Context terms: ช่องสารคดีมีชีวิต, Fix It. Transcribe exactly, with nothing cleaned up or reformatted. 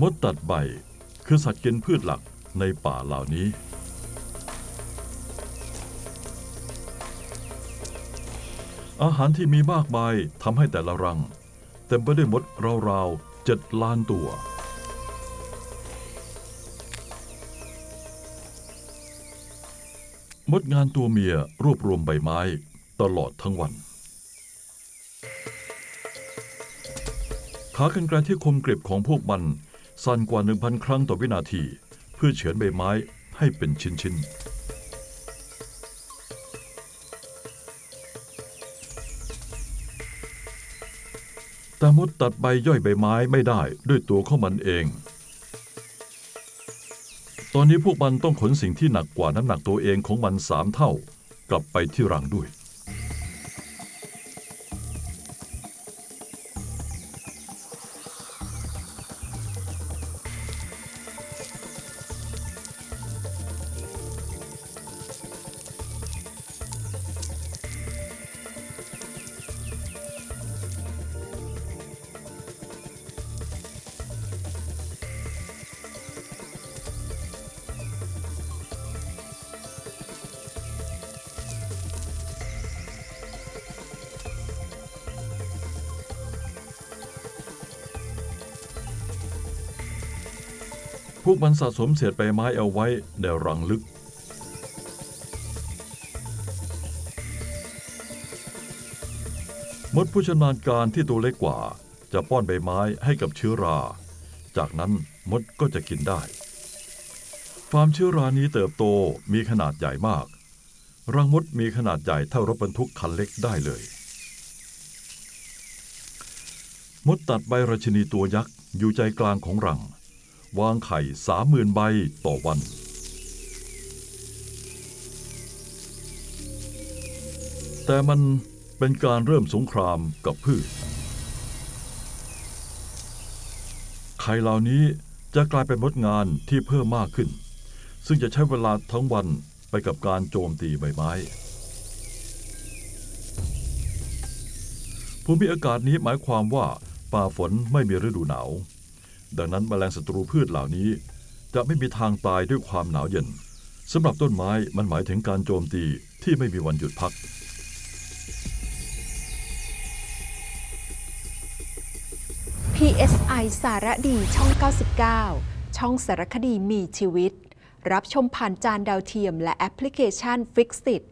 มดตัดใบคือสัตว์กินพืชหลักในป่าเหล่านี้อาหารที่มีมากมายทำให้แต่ละรังเต็มไปด้วยมดราวๆเจ็ดล้านตัวมดงานตัวเมียรวบรวมใบไม้ตลอดทั้งวันขากรรไกรที่คมกริบของพวกมันสั่นกว่า หนึ่งพัน ครั้งต่อวินาทีเพื่อเฉือนใบไม้ให้เป็นชิ้นๆแต่มดตัดใบย่อยใบไม้ไม่ได้ด้วยตัวของมันเองตอนนี้พวกมันต้องขนสิ่งที่หนักกว่าน้ำหนักตัวเองของมันสามเท่ากลับไปที่รังด้วยพวกมันสะสมเศษใบไม้เอาไว้ในรังลึกมดผู้ชำนาญการที่ตัวเล็กกว่าจะป้อนใบไม้ให้กับเชื้อราจากนั้นมดก็จะกินได้ฟาร์มเชื้อรานี้เติบโตมีขนาดใหญ่มากรังมดมีขนาดใหญ่เท่ารถบรรทุกคันเล็กได้เลยมดตัดใบราชินีตัวยักษ์อยู่ใจกลางของรังวางไข่ สามหมื่น ใบต่อวันแต่มันเป็นการเริ่มสงครามกับพืชไข่เหล่านี้จะกลายเป็นมดงานที่เพิ่มมากขึ้นซึ่งจะใช้เวลาทั้งวันไปกับการโจมตีใบไม้ภูมิอากาศนี้หมายความว่าป่าฝนไม่มีฤดูหนาวดังนั้นแมลงศัตรูพืชเหล่านี้จะไม่มีทางตายด้วยความหนาวเย็นสำหรับต้นไม้มันหมายถึงการโจมตีที่ไม่มีวันหยุดพักพี เอส ไอ สารดีช่องเก้าสิบเก้าช่องสารคดีมีชีวิตรับชมผ่านจานดาวเทียมและแอปพลิเคชัน ฟิกซ์ อิท